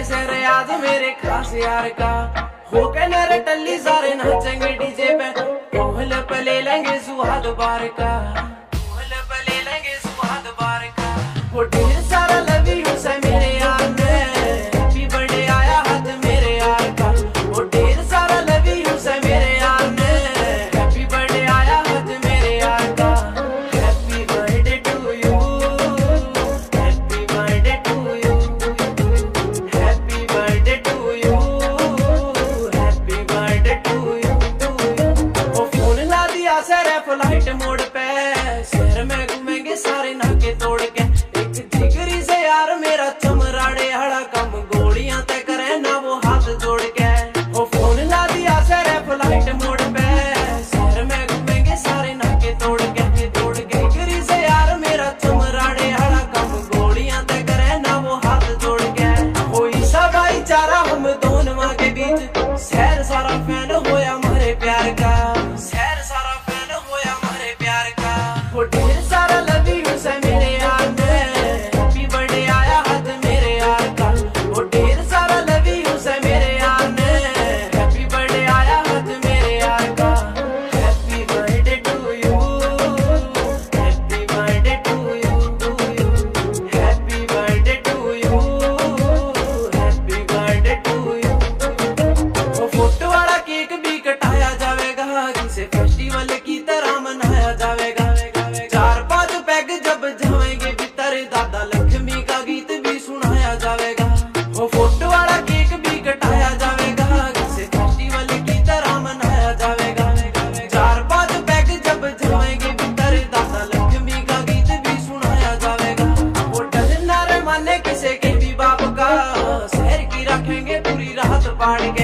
तेरे शहर याद मेरे खास यार का होके नर टल्ली सारे नाचेंगे डीजे पे ढोल पे ले लेंगे सुहाग बार का ढोल पे ले लेंगे सुहाग बार का वो ढेर सारा लव यू से मेरे यार ने हैप्पी बर्थडे आया हाथ मेरे यार का वो ढेर सारा लव यू से मेरे यार ने हैप्पी बर्थडे आया हाथ मेरे यार का happy birthday to you happy birthday to you happy birthday to you happy birthday to you वो फोन ला दिया सर फ्लाइट मोड पे शहर में घूमेंगे सारे नाके तोड़ के जिगरी से यार मेरा चमराड़े हड़ा कम गोलियां तय करे ना वो हाथ जोड़ के वो फोन ला दिया सर फ्लाइट मोड पे शहर में घूमेंगे सारे नाके तोड़ के जिगरी से यार मेरा चमराड़े हड़ा कम गोलियां तय करे ना वो हाथ जोड़ के कोई सा भाईचारा हम दोनों के बीच शहर सारा फैन होया हमारे प्यार का शहर सारा फैन होया हमारे प्यार का वो ढेर सारा लव यू से मेरे यार फेस्टिवल की तरह मनाया जाएगा 4-5 पैग जब जाएंगे भीतर दादा लक्ष्मी का गीत भी सुनाया जाएगा वो फोटो वाला केक भी कटाया जाएगा इसे फेस्टिवल की तरह मनाया जाएगा 4-5 पैग जब जाएंगे भीतर दादा लक्ष्मी का गीत भी सुनाया जाएगा वो डरना रे माने किसी के भी बाप का शहर की रखेंगे पूरी रात पाड़ के